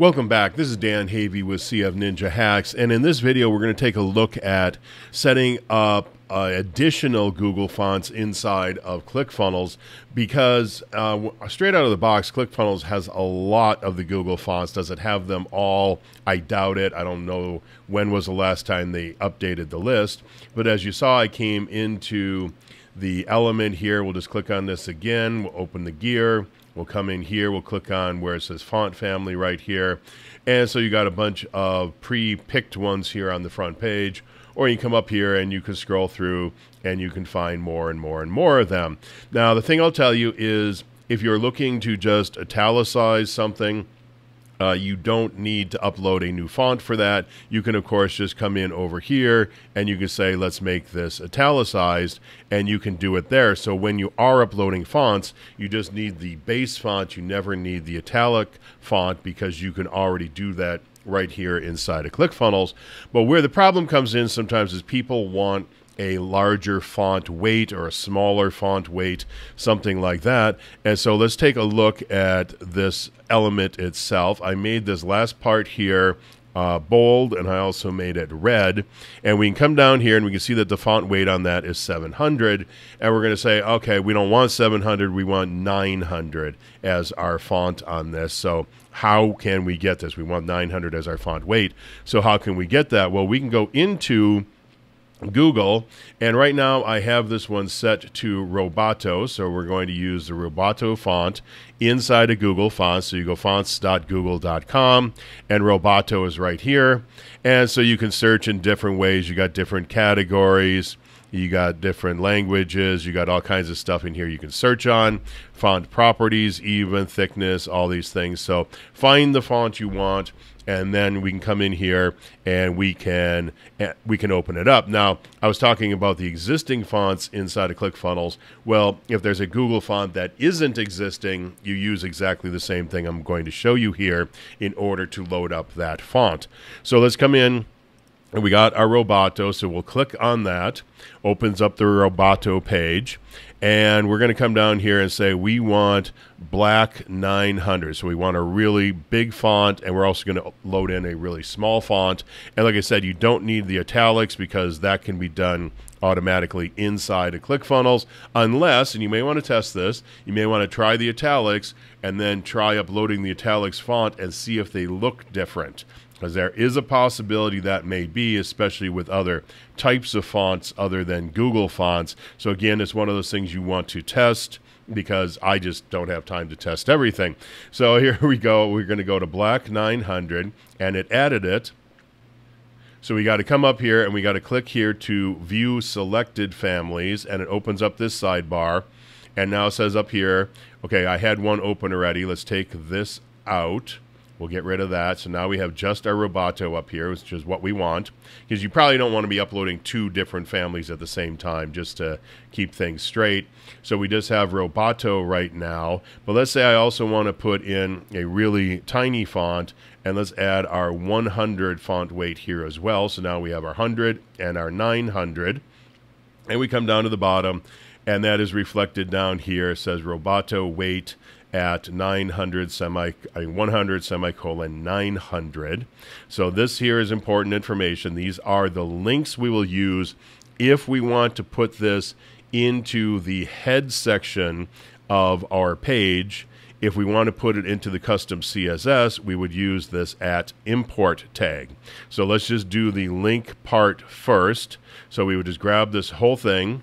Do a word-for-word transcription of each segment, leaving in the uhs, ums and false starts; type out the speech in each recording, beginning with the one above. Welcome back. This is Dan Havey with C F Ninja Hacks, and in this video we're going to take a look at setting up uh, additional Google Fonts inside of ClickFunnels, because uh, straight out of the box, ClickFunnels has a lot of the Google Fonts. Does it have them all? I doubt it. I don't know when was the last time they updated the list, but as you saw, I came into the element here. We'll just click on this again. We'll open the gear. We'll come in here, we'll click on where it says font family right here. And so you got a bunch of pre-picked ones here on the front page, or you come up here and you can scroll through and you can find more and more and more of them. Now, the thing I'll tell you is if you're looking to just italicize something, Uh, you don't need to upload a new font for that. You can, of course, just come in over here and you can say, let's make this italicized, and you can do it there. So when you are uploading fonts, you just need the base font. You never need the italic font because you can already do that right here inside of ClickFunnels. But where the problem comes in sometimes is people want a larger font weight or a smaller font weight, something like that. And so let's take a look at this element itself. I made this last part here uh, bold, and I also made it red. And we can come down here and we can see that the font weight on that is seven hundred. And we're going to say, okay, we don't want seven hundred, we want nine hundred as our font on this. So how can we get this? We want nine hundred as our font weight. So how can we get that? Well, we can go into Google, and right now I have this one set to Roboto, so we're going to use the Roboto font inside of Google Fonts. So you go fonts dot google dot com, and Roboto is right here, and so you can search in different ways. You got different categories, you got different languages, you got all kinds of stuff in here you can search on, font properties, even thickness, all these things. So find the font you want, and then we can come in here and we can we can open it up. Now, I was talking about the existing fonts inside of ClickFunnels. Well, if there's a Google font that isn't existing, you use exactly the same thing I'm going to show you here in order to load up that font. So let's come in. And we got our Roboto, so we'll click on that, opens up the Roboto page, and we're going to come down here and say we want black nine hundred. So we want a really big font, and we're also going to load in a really small font. And like I said, you don't need the italics because that can be done automatically inside of ClickFunnels, unless, and you may want to test this, you may want to try the italics and then try uploading the italics font and see if they look different, because there is a possibility that may be, especially with other types of fonts other than Google Fonts. So again, it's one of those things you want to test, because I just don't have time to test everything. So here we go. We're going to go to black nine hundred, and it added it. So we got to come up here, and we got to click here to view selected families, and it opens up this sidebar. And now it says up here, okay, I had one open already. Let's take this out. We'll get rid of that. So now we have just our Roboto up here, which is what we want, because you probably don't want to be uploading two different families at the same time just to keep things straight. So we just have Roboto right now. But let's say I also want to put in a really tiny font, and let's add our one hundred font weight here as well. So now we have our one hundred and our nine hundred. And we come down to the bottom, and that is reflected down here. It says Roboto weight at nine hundred semi, I mean one hundred semicolon nine hundred. So this here is important information. These are the links we will use if we want to put this into the head section of our page. If we want to put it into the custom C S S, we would use this at import tag. So let's just do the link part first. So we would just grab this whole thing,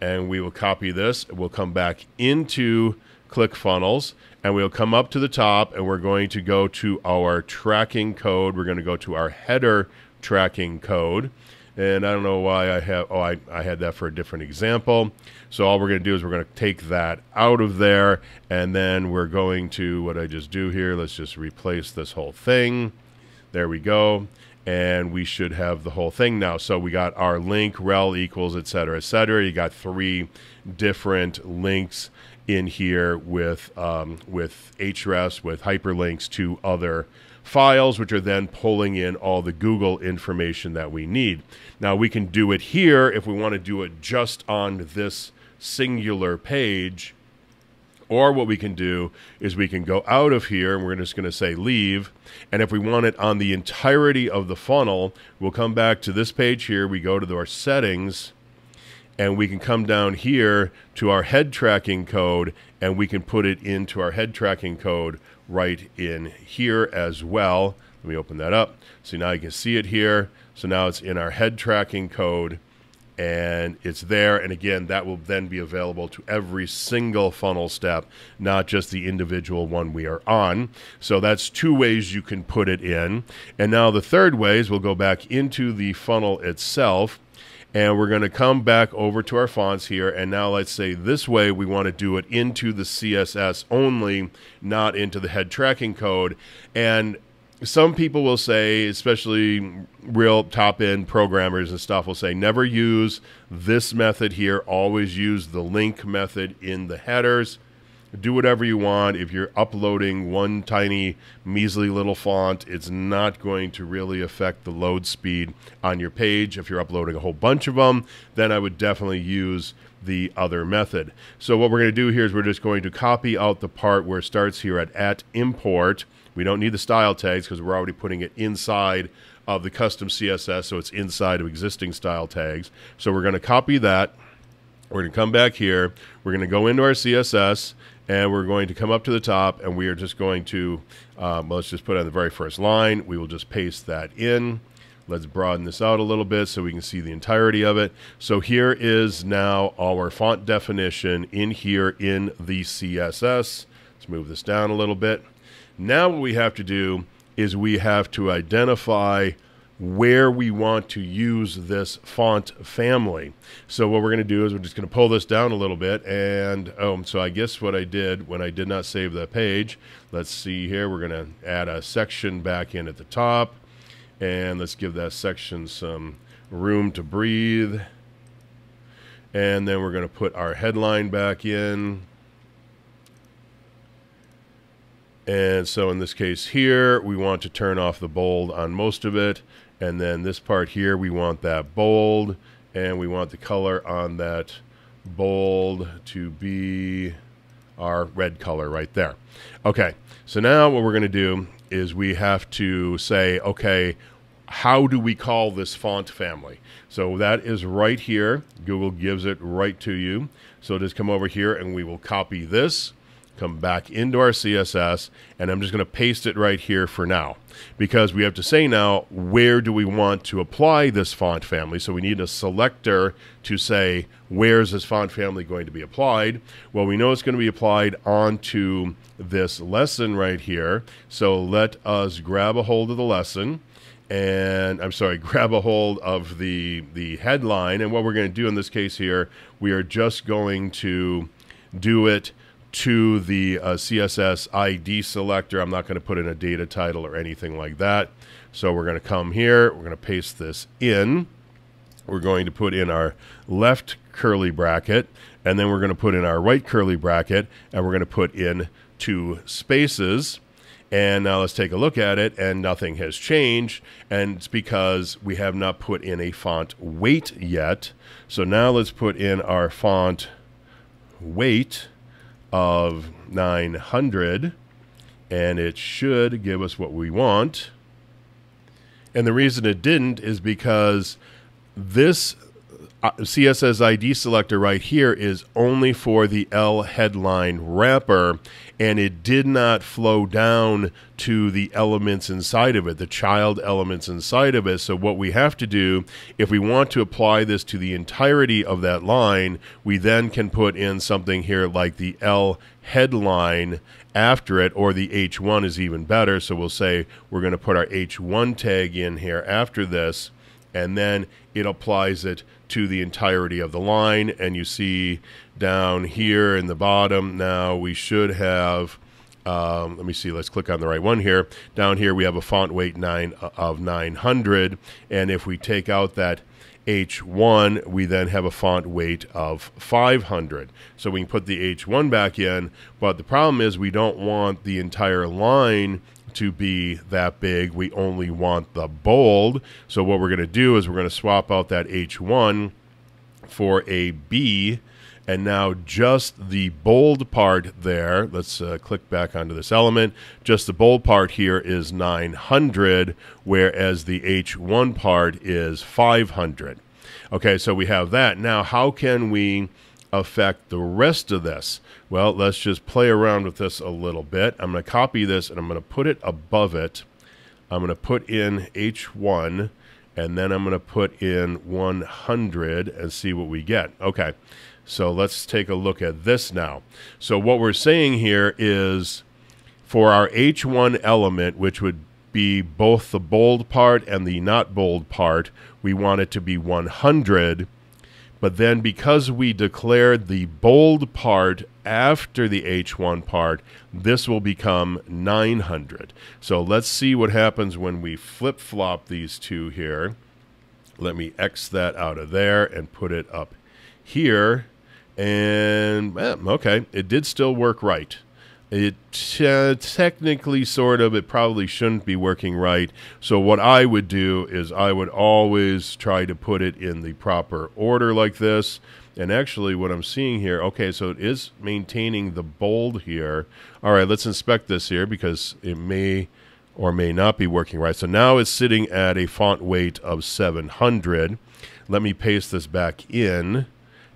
and we will copy this. We'll come back into ClickFunnels, and we'll come up to the top, and we're going to go to our tracking code. We're going to go to our header tracking code. And I don't know why I have, oh, I, I had that for a different example. So all we're going to do is we're going to take that out of there, and then we're going to, what I just do here, let's just replace this whole thing. There we go. And we should have the whole thing now. So we got our link, rel equals, et cetera, et cetera. You got three different links in here with um, with hrefs, with hyperlinks to other files, which are then pulling in all the Google information that we need. Now we can do it here if we want to do it just on this singular page, Or what we can do is we can go out of here and we're just going to say leave. And if we want it on the entirety of the funnel, we'll come back to this page here. We go to our settings and we can come down here to our head tracking code and we can put it into our head tracking code right in here as well. Let me open that up. So now you can see it here. So now it's in our head tracking code and it's there. And again, that will then be available to every single funnel step, not just the individual one we are on. So that's two ways you can put it in. And now the third way is we'll go back into the funnel itself. And we're going to come back over to our fonts here. And now let's say this way we want to do it into the C S S only, not into the head tracking code. And some people will say, especially real top-end programmers and stuff will say, never use this method here. Always use the link method in the headers. Do whatever you want. If you're uploading one tiny measly little font, it's not going to really affect the load speed on your page. If you're uploading a whole bunch of them, then I would definitely use the other method. So what we're going to do here is we're just going to copy out the part where it starts here at, at import. We don't need the style tags because we're already putting it inside of the custom C S S, so it's inside of existing style tags. So we're going to copy that. We're going to come back here. We're going to go into our C S S, and we're going to come up to the top, and we are just going to, um, let's just put on the very first line. We will just paste that in. Let's broaden this out a little bit so we can see the entirety of it. So here is now our font definition in here in the C S S. Let's move this down a little bit. Now what we have to do is we have to identify where we want to use this font family. So what we're going to do is we're just going to pull this down a little bit. And um, so I guess what I did when I did not save that page, let's see here, we're going to add a section back in at the top. And let's give that section some room to breathe. And then we're going to put our headline back in. And so in this case here, we want to turn off the bold on most of it. And then this part here, we want that bold. And we want the color on that bold to be our red color right there. Okay, so now what we're going to do is we have to say, okay, how do we call this font family? So that is right here. Google gives it right to you. So just come over here and we will copy this. Come back into our C S S, and I'm just going to paste it right here for now, because we have to say now, where do we want to apply this font family? So we need a selector to say, where's this font family going to be applied? Well, we know it's going to be applied onto this lesson right here. So let us grab a hold of the lesson. And I'm sorry, grab a hold of the, the headline. And what we're going to do in this case here, we are just going to do it to the uh, C S S I D selector. I'm not going to put in a data title or anything like that. So we're going to come here. We're going to paste this in. We're going to put in our left curly bracket, and then we're going to put in our right curly bracket, and we're going to put in two spaces. And now let's take a look at it, and nothing has changed, and it's because we have not put in a font weight yet. So now let's put in our font weight of nine hundred, and it should give us what we want. And the reason it didn't is because this C S S I D selector right here is only for the L headline wrapper, and it did not flow down to the elements inside of it, the child elements inside of it. So what we have to do, if we want to apply this to the entirety of that line, we then can put in something here like the L headline after it, or the H one is even better. So we'll say we're going to put our H one tag in here after this, and then it applies it to the entirety of the line. And you see down here in the bottom, now we should have, um, let me see, let's click on the right one here. Down here we have a font weight nine of nine hundred. And if we take out that H one, we then have a font weight of five hundred. So we can put the H one back in, but the problem is we don't want the entire line to be that big. We only want the bold. So what we're going to do is we're going to swap out that H one for a B, And now just the bold part there, let's uh, click back onto this element. Just the bold part here is nine hundred, whereas the H one part is five hundred. Okay, so we have that. Now, how can we affect the rest of this? Well, let's just play around with this a little bit. I'm going to copy this and I'm going to put it above it. I'm going to put in H one and then I'm going to put in one hundred and see what we get. Okay, so let's take a look at this now. So what we're saying here is for our H one element, which would be both the bold part and the not bold part, we want it to be one hundred. But then because we declared the bold part after the H one part, this will become nine hundred. So let's see what happens when we flip-flop these two here. Let me X that out of there and put it up here. And, okay, it did still work right. It uh, technically sort of, it probably shouldn't be working right. So what I would do is I would always try to put it in the proper order like this. And actually what I'm seeing here, okay, so it is maintaining the bold here. All right, let's inspect this here because it may or may not be working right. So now it's sitting at a font weight of seven hundred. Let me paste this back in.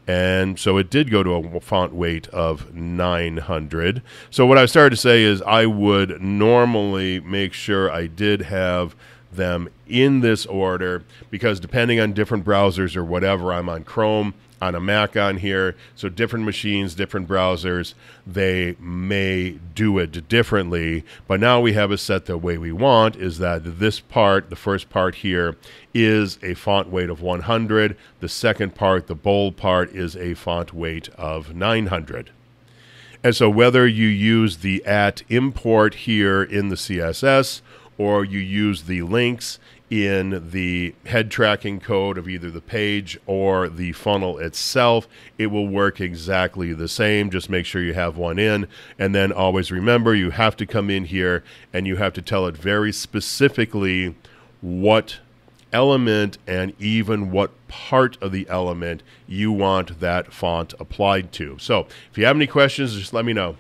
And so it did go to a font weight of nine hundred. So what I started to say is I would normally make sure I did have them in this order because depending on different browsers or whatever, I'm on Chrome, on a Mac on here, so different machines, different browsers, they may do it differently. But now we have it set the way we want, is that this part, the first part here, is a font weight of one hundred. The second part, the bold part, is a font weight of nine hundred. And so whether you use the at import here in the C S S or you use the links in the head tracking code of either the page or the funnel itself, it will work exactly the same. Just make sure you have one in. And then always remember, you have to come in here and you have to tell it very specifically what element and even what part of the element you want that font applied to. So if you have any questions, just let me know.